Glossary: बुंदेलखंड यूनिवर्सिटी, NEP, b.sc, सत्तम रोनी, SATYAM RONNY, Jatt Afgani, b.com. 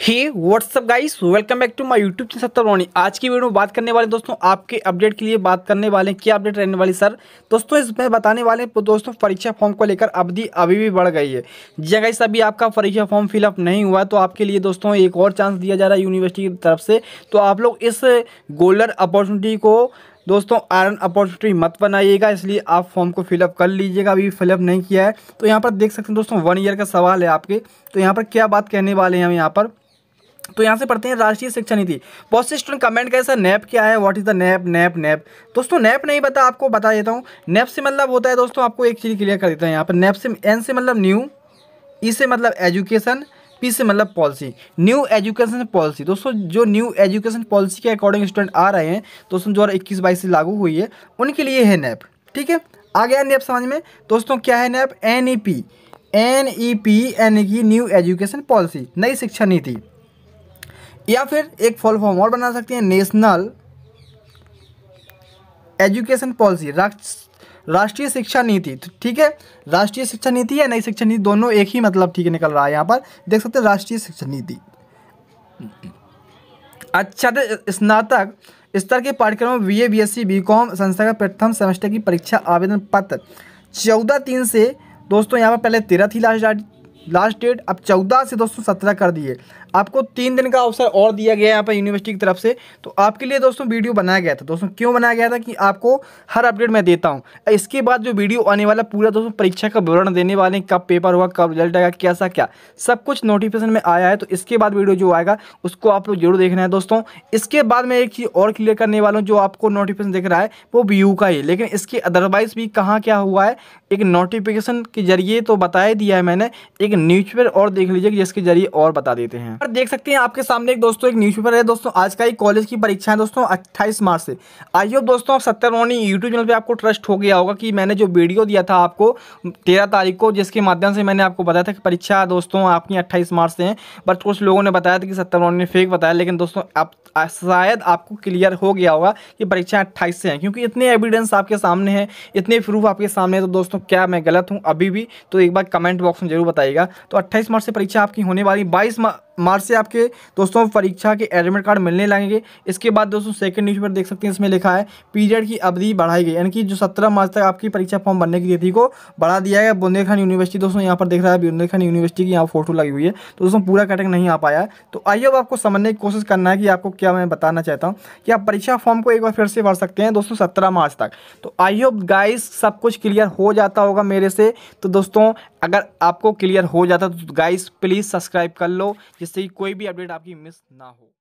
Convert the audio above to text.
Hey WhatsApp guys, welcome back to my YouTube channel सत्तम रोनी। आज की video में बात करने वाले दोस्तों आपके अपडेट के लिए बात करने वाले हैं। क्या अपडेट रहने वाली सर? दोस्तों इसमें बताने वाले हैं दोस्तों परीक्षा फॉर्म को लेकर अवधि अभी भी बढ़ गई है। जी गाइस, अभी आपका परीक्षा फॉर्म फिलअप नहीं हुआ तो आपके लिए दोस्तों एक और चांस दिया जा रहा है यूनिवर्सिटी की तरफ से। तो आप लोग इस गोल्डन अपॉर्चुनिटी को दोस्तों आयरन अपॉर्चुनिटी मत बनाइएगा, इसलिए आप फॉर्म को फिलअप कर लीजिएगा। अभी फिलअप नहीं किया है तो यहाँ पर देख सकते हैं दोस्तों 1 ईयर का सवाल है आपके। तो यहाँ पर क्या बात कहने वाले हैं हम यहाँ पर, तो यहाँ से पढ़ते हैं राष्ट्रीय शिक्षा नीति। बहुत से स्टूडेंट कमेंट करें सर नेप क्या है, what is the NEP? NEP NEP दोस्तों नेप नहीं पता, आपको बता देता हूँ। नेप से मतलब होता है दोस्तों, आपको एक चीज़ क्लियर कर देता है यहाँ पर। नेप से एन से मतलब न्यू, ई से मतलब एजुकेशन, पी से मतलब पॉलिसी। न्यू एजुकेशन पॉलिसी दोस्तों, जो न्यू एजुकेशन पॉलिसी के अकॉर्डिंग स्टूडेंट आ रहे हैं दोस्तों 2021-22 से लागू हुई है, उनके लिए है नेप। ठीक है, आ गया नेप समझ में दोस्तों? क्या है नेप? एन ई पी यानी कि न्यू एजुकेशन पॉलिसी, नई शिक्षा नीति। या फिर एक फॉल फॉर्म और बना सकते हैं, नेशनल एजुकेशन पॉलिसी, राष्ट्रीय शिक्षा नीति। ठीक है, राष्ट्रीय शिक्षा नीति या नई शिक्षा नीति दोनों एक ही मतलब ठीक निकल रहा है। यहाँ पर देख सकते हैं राष्ट्रीय शिक्षा नीति। अच्छा, स्नातक स्तर के पाठ्यक्रमों बीए, बीएससी, बीकॉम संस्था का प्रथम सेमेस्टर की परीक्षा आवेदन पत्र 14/3 से दोस्तों, यहाँ पर पहले 13 थी लास्ट डेट, अब 14 से दोस्तों 17 कर दिए। आपको 3 दिन का अवसर और दिया गया है यहाँ पर यूनिवर्सिटी की तरफ से। तो आपके लिए दोस्तों वीडियो बनाया गया था दोस्तों, क्यों बनाया गया था कि आपको हर अपडेट मैं देता हूँ। इसके बाद जो वीडियो आने वाला पूरा दोस्तों परीक्षा का विवरण देने वाले हैं, कब पेपर हुआ, कब रिजल्ट आएगा, कैसा क्या सब कुछ नोटिफिकेशन में आया है। तो इसके बाद वीडियो जो आएगा उसको आप लोग जरूर देखना है दोस्तों। इसके बाद मैं एक चीज़ और क्लियर करने वाला हूँ, जो आपको नोटिफिकेशन दिख रहा है वो बीयू का ही, लेकिन इसके अदरवाइज भी कहाँ क्या हुआ है एक नोटिफिकेशन के जरिए तो बता दिया है मैंने। एक न्यूज़पेपर और देख लीजिए जिसके जरिए और बता देते हैं। पर देख सकते हैं आपके सामने एक दोस्तों एक न्यूज़पेपर है दोस्तों, आज का ही कॉलेज की परीक्षा है दोस्तों 28 मार्च से। आइए दोस्तों, आप सत्यम रोनी यूट्यूब चैनल पे आपको ट्रस्ट हो गया होगा कि मैंने जो वीडियो दिया था आपको 13 तारीख को, जिसके माध्यम से मैंने आपको बताया था कि परीक्षा दोस्तों आपकी 28 मार्च से है। बट कुछ लोगों ने बताया था कि सत्यम रोनी ने फेक बताया, लेकिन दोस्तों आप शायद आपको क्लियर हो गया होगा कि परीक्षा 28 से है, क्योंकि इतने एविडेंस आपके सामने हैं, इतने प्रूफ आपके सामने हैं। तो दोस्तों क्या मैं गलत हूँ अभी भी? तो एक बार कमेंट बॉक्स में जरूर बताइएगा। तो 28 मार्च से परीक्षा आपकी होने वाली, 22 मार्च से आपके दोस्तों परीक्षा के एडमिट कार्ड मिलने लगेंगे। इसके बाद दोस्तों सेकंड न्यूज़ पर देख सकते हैं, इसमें लिखा है पीरियड की अवधि बढ़ाई गई, यानी कि जो 17 मार्च तक आपकी परीक्षा फॉर्म भरने की तिथि को बढ़ा दिया गया। बुंदेलखंड यूनिवर्सिटी दोस्तों, यहाँ पर देख रहा है बुंदेलखंड यूनिवर्सिटी की यहाँ फोटो लगी हुई है। तो दोस्तों पूरा करेक्ट नहीं आ पाया, तो आइए अब आपको समझने की कोशिश करना है कि आपको क्या मैं बताना चाहता हूँ कि आप परीक्षा फॉर्म को एक बार फिर से भर सकते हैं दोस्तों 17 मार्च तक। तो आइए गाइस, सब कुछ क्लियर हो जाता होगा मेरे से। तो दोस्तों अगर आपको क्लियर हो जाता तो गाइस प्लीज़ सब्सक्राइब कर लो, जिससे कि कोई भी अपडेट आपकी मिस ना हो।